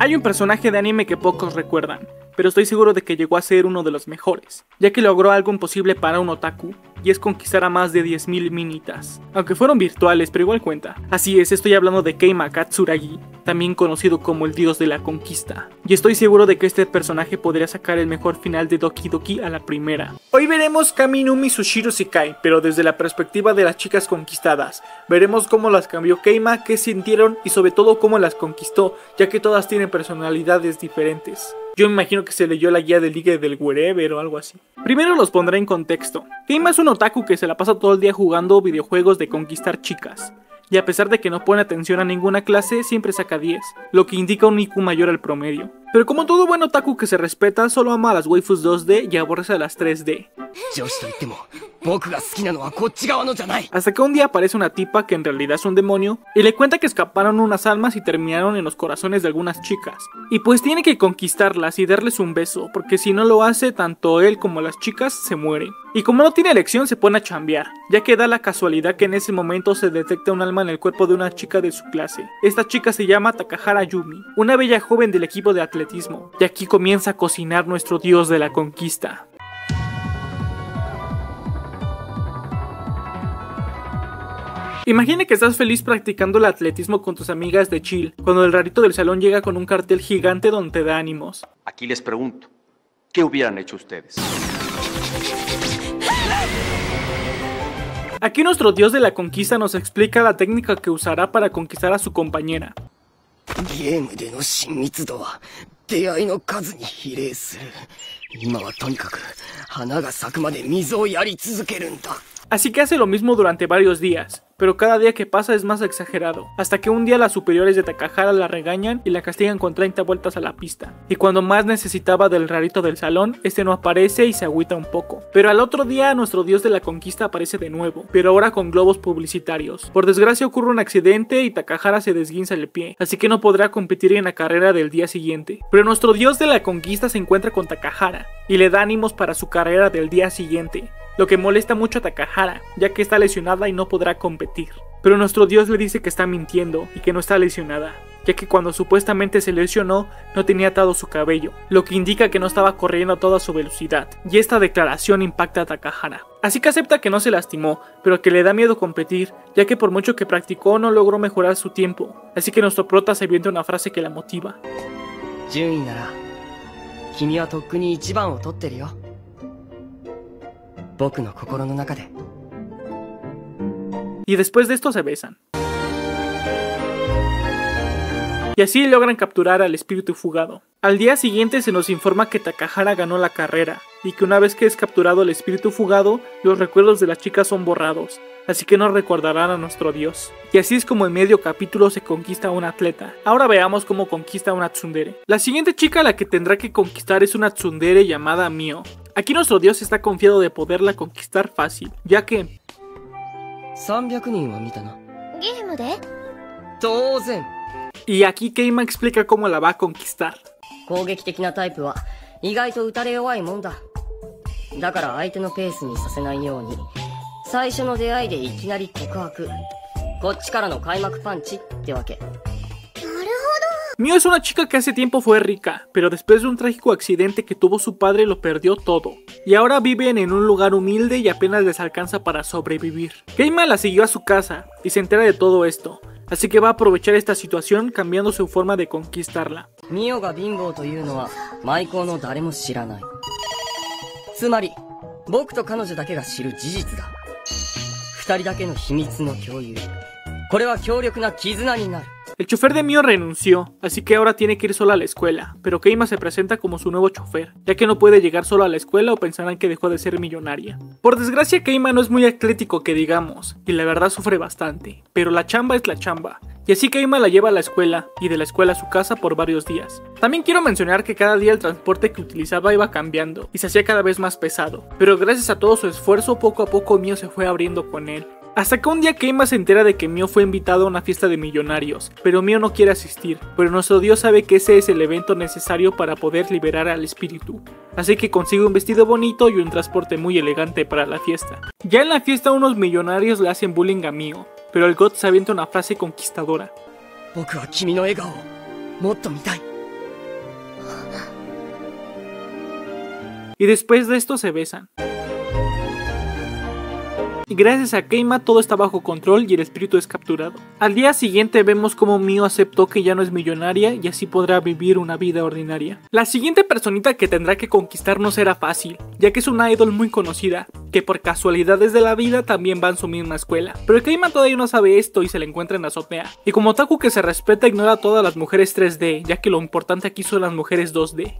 Hay un personaje de anime que pocos recuerdan, pero estoy seguro de que llegó a ser uno de los mejores, ya que logró algo imposible para un otaku, y es conquistar a más de 10.000 minitas. Aunque fueron virtuales, pero igual cuenta. Así es, estoy hablando de Keima Katsuragi, también conocido como el dios de la conquista. Y estoy seguro de que este personaje podría sacar el mejor final de Doki Doki a la primera. Hoy veremos Kami nomi zo Shiru Sekai, pero desde la perspectiva de las chicas conquistadas. Veremos cómo las cambió Keima, qué sintieron y sobre todo cómo las conquistó, ya que todas tienen personalidades diferentes. Yo me imagino que se leyó la guía de ligue del wherever o algo así. Primero los pondré en contexto. Keima es un otaku que se la pasa todo el día jugando videojuegos de conquistar chicas. Y a pesar de que no pone atención a ninguna clase, siempre saca 10. Lo que indica un IQ mayor al promedio. Pero como todo buen otaku que se respeta, solo ama a las waifus 2D y aborrece a las 3D. Hasta que un día aparece una tipa que en realidad es un demonio y le cuenta que escaparon unas almas y terminaron en los corazones de algunas chicas. Y pues tiene que conquistarlas y darles un beso, porque si no lo hace, tanto él como las chicas se mueren. Y como no tiene elección, se pone a chambear, ya que da la casualidad que en ese momento se detecta un alma en el cuerpo de una chica de su clase. Esta chica se llama Takahara Yumi, una bella joven del equipo de atletismo. Y aquí comienza a cocinar nuestro dios de la conquista. Imagina que estás feliz practicando el atletismo con tus amigas de chill, cuando el rarito del salón llega con un cartel gigante donde te da ánimos. Aquí les pregunto, ¿qué hubieran hecho ustedes? Aquí nuestro dios de la conquista nos explica la técnica que usará para conquistar a su compañera. Así que hace lo mismo durante varios días, pero cada día que pasa es más exagerado, hasta que un día las superiores de Takahara la regañan y la castigan con 30 vueltas a la pista. Y cuando más necesitaba del rarito del salón, este no aparece y se agüita un poco. Pero al otro día nuestro dios de la conquista aparece de nuevo, pero ahora con globos publicitarios. Por desgracia ocurre un accidente y Takahara se desguinza el pie, así que no podrá competir en la carrera del día siguiente. Pero nuestro dios de la conquista se encuentra con Takahara y le da ánimos para su carrera del día siguiente, lo que molesta mucho a Takahara, ya que está lesionada y no podrá competir. Pero nuestro dios le dice que está mintiendo y que no está lesionada, ya que cuando supuestamente se lesionó, no tenía atado su cabello, lo que indica que no estaba corriendo a toda su velocidad, y esta declaración impacta a Takahara. Así que acepta que no se lastimó, pero que le da miedo competir, ya que por mucho que practicó no logró mejorar su tiempo, así que nuestro prota se avienta una frase que la motiva. Y después de esto se besan. Y así logran capturar al espíritu fugado. Al día siguiente se nos informa que Takahara ganó la carrera, y que una vez que es capturado el espíritu fugado, los recuerdos de las chicas son borrados, así que no recordarán a nuestro dios. Y así es como en medio capítulo se conquista a un atleta. Ahora veamos cómo conquista a una tsundere. La siguiente chica a la que tendrá que conquistar es una tsundere llamada Mio. Aquí nuestro dios está confiado de poderla conquistar fácil, ya que... 300 Y aquí Keima explica cómo la va a conquistar. Mio es una chica que hace tiempo fue rica, pero después de un trágico accidente que tuvo su padre lo perdió todo. Y ahora viven en un lugar humilde y apenas les alcanza para sobrevivir. Keima la siguió a su casa y se entera de todo esto, así que va a aprovechar esta situación cambiando su forma de conquistarla. Mio ga bingo to iu no wa maiko no dare mo shiranai. Tsumari, boku to kanojo dake ga shiru jijitsu da. Futari dake no himitsu no kyoyu. Kore wa kyoryoku na kizuna ni naru. El chofer de Mio renunció, así que ahora tiene que ir sola a la escuela, pero Keima se presenta como su nuevo chofer, ya que no puede llegar solo a la escuela o pensarán que dejó de ser millonaria. Por desgracia Keima no es muy atlético que digamos, y la verdad sufre bastante, pero la chamba es la chamba, y así Keima la lleva a la escuela, y de la escuela a su casa por varios días. También quiero mencionar que cada día el transporte que utilizaba iba cambiando, y se hacía cada vez más pesado, pero gracias a todo su esfuerzo poco a poco Mio se fue abriendo con él. Hasta que un día Keima se entera de que Mio fue invitado a una fiesta de millonarios, pero Mio no quiere asistir, pero nuestro dios sabe que ese es el evento necesario para poder liberar al espíritu, así que consigue un vestido bonito y un transporte muy elegante para la fiesta. Ya en la fiesta unos millonarios le hacen bullying a Mio, pero el god se avienta una frase conquistadora. y después de esto se besan. Y gracias a Keima todo está bajo control y el espíritu es capturado. Al día siguiente vemos cómo Mio aceptó que ya no es millonaria y así podrá vivir una vida ordinaria. La siguiente personita que tendrá que conquistar no será fácil, ya que es una idol muy conocida, que por casualidades de la vida también va a su misma escuela. Pero Keima todavía no sabe esto y se la encuentra en la azotea. Y como otaku que se respeta ignora a todas las mujeres 3D, ya que lo importante aquí son las mujeres 2D.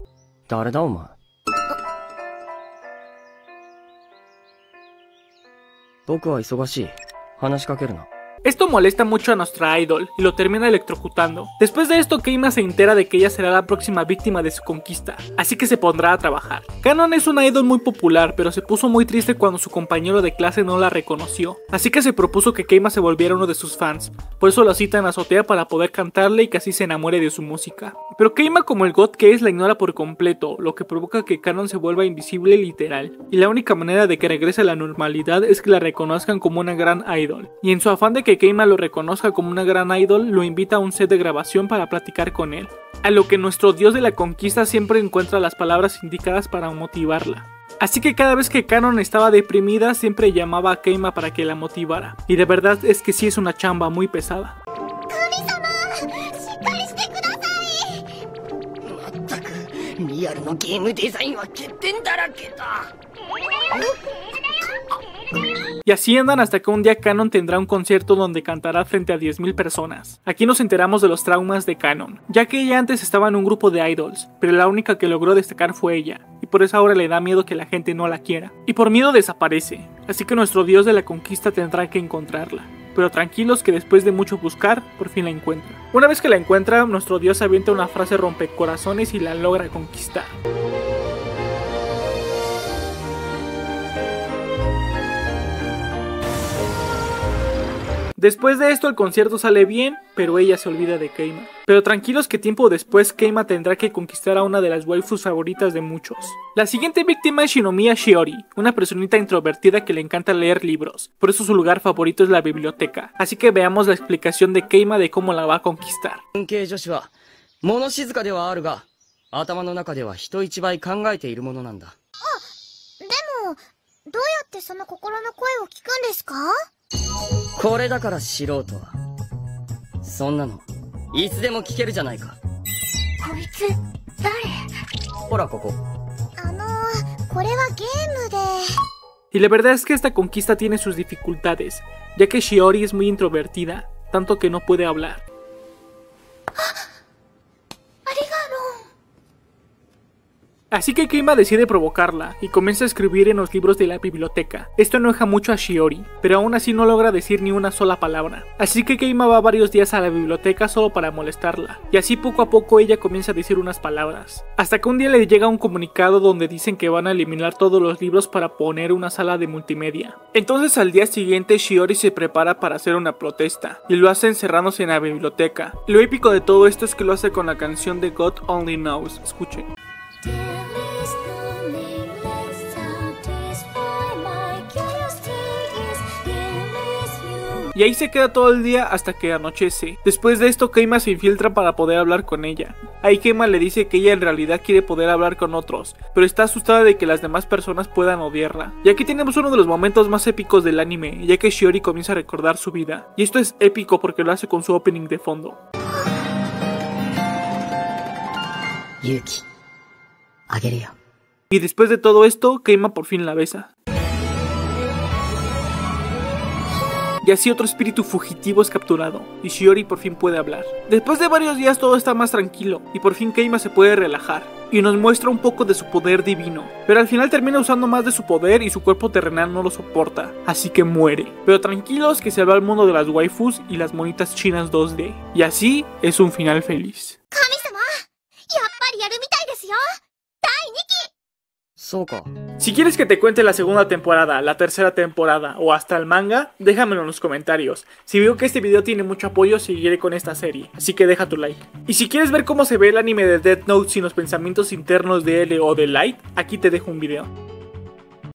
Esto molesta mucho a nuestra idol y lo termina electrocutando. Después de esto, Keima se entera de que ella será la próxima víctima de su conquista, así que se pondrá a trabajar. Kanon es una idol muy popular, pero se puso muy triste cuando su compañero de clase no la reconoció, así que se propuso que Keima se volviera uno de sus fans. Por eso la cita en la azotea para poder cantarle y que así se enamore de su música. Pero Keima, como el god que es, la ignora por completo, lo que provoca que Kanon se vuelva invisible literal. Y la única manera de que regrese a la normalidad es que la reconozcan como una gran idol. Y en su afán de que Keima lo reconozca como una gran idol, lo invita a un set de grabación para platicar con él. A lo que nuestro dios de la conquista siempre encuentra las palabras indicadas para motivarla. Así que cada vez que Kanon estaba deprimida, siempre llamaba a Keima para que la motivara. Y de verdad es que sí es una chamba muy pesada. Y así andan hasta que un día Kanon tendrá un concierto donde cantará frente a 10.000 personas. Aquí nos enteramos de los traumas de Kanon, ya que ella antes estaba en un grupo de idols, pero la única que logró destacar fue ella, y por eso ahora le da miedo que la gente no la quiera. Y por miedo desaparece, así que nuestro dios de la conquista tendrá que encontrarla. Pero tranquilos que después de mucho buscar, por fin la encuentra. Una vez que la encuentra, nuestro dios avienta una frase rompecorazones y la logra conquistar. Después de esto el concierto sale bien, pero ella se olvida de Keima. Pero tranquilos que tiempo después Keima tendrá que conquistar a una de las waifus favoritas de muchos. La siguiente víctima es Shinomiya Shiori, una personita introvertida que le encanta leer libros, por eso su lugar favorito es la biblioteca. Así que veamos la explicación de Keima de cómo la va a conquistar. Y la verdad es que esta conquista tiene sus dificultades, ya que Shiori es muy introvertida, tanto que no puede hablar. Así que Keima decide provocarla y comienza a escribir en los libros de la biblioteca. Esto enoja mucho a Shiori, pero aún así no logra decir ni una sola palabra. Así que Keima va varios días a la biblioteca solo para molestarla, y así poco a poco ella comienza a decir unas palabras. Hasta que un día le llega un comunicado donde dicen que van a eliminar todos los libros para poner una sala de multimedia. Entonces al día siguiente Shiori se prepara para hacer una protesta, y lo hace encerrándose en la biblioteca. Lo épico de todo esto es que lo hace con la canción de The World God Only Knows, escuchen. Y ahí se queda todo el día hasta que anochece. Después de esto Keima se infiltra para poder hablar con ella. Ahí Keima le dice que ella en realidad quiere poder hablar con otros, pero está asustada de que las demás personas puedan odiarla. Y aquí tenemos uno de los momentos más épicos del anime, ya que Shiori comienza a recordar su vida. Y esto es épico porque lo hace con su opening de fondo. Yuki Akiyama. Y después de todo esto Keima por fin la besa. Y así otro espíritu fugitivo es capturado, y Shiori por fin puede hablar. Después de varios días todo está más tranquilo, y por fin Keima se puede relajar, y nos muestra un poco de su poder divino. Pero al final termina usando más de su poder y su cuerpo terrenal no lo soporta, así que muere. Pero tranquilos que se va al mundo de las waifus y las monitas chinas 2D. Y así es un final feliz. Si quieres que te cuente la segunda temporada, la tercera temporada o hasta el manga, déjamelo en los comentarios. Si veo que este video tiene mucho apoyo, seguiré con esta serie, así que deja tu like. Y si quieres ver cómo se ve el anime de Death Note sin los pensamientos internos de L o de Light, aquí te dejo un video.